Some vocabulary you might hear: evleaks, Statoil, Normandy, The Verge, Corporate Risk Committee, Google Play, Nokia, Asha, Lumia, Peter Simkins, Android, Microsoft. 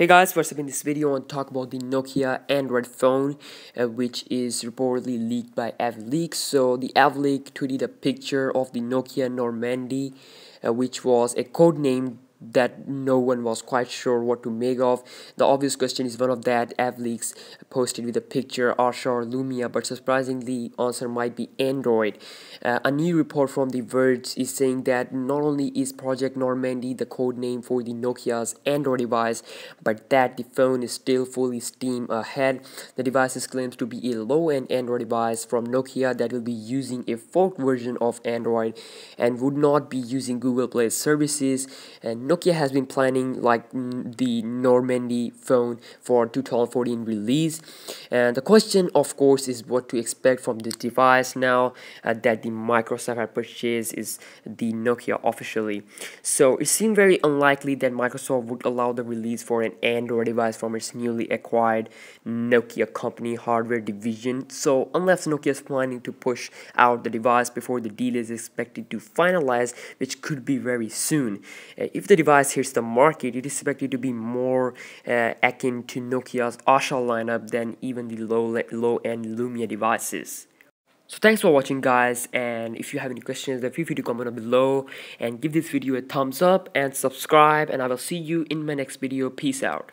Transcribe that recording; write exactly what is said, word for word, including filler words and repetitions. Hey guys, first up in this video I want to talk about the Nokia Android phone uh, which is reportedly leaked by evleaks. So the evleak tweeted a picture of the Nokia Normandy uh, which was a code name that no one was quite sure what to make of. The obvious question is one of that evleaks posted with a picture Asha or Lumia, but surprisingly answer might be Android. Uh, a new report from The Verge is saying that not only is Project Normandy the code name for the Nokia's Android device, but that the phone is still fully steam ahead. The device is claimed to be a low-end Android device from Nokia that will be using a forked version of Android and would not be using Google Play services, and Nokia has been planning like the Normandy phone for two thousand fourteen release. And the question of course is what to expect from this device now uh, that the Microsoft had purchased is the Nokia officially. So it seemed very unlikely that Microsoft would allow the release for an Android device from its newly acquired Nokia company hardware division. So unless Nokia is planning to push out the device before the deal is expected to finalize, which could be very soon. Uh, if the device hits the market, it is expected to be more uh, akin to Nokia's Asha lineup than even the low low-end Lumia devices. So thanks for watching guys, and if you have any questions then feel free to comment down below and give this video a thumbs up and subscribe, and I will see you in my next video. Peace out.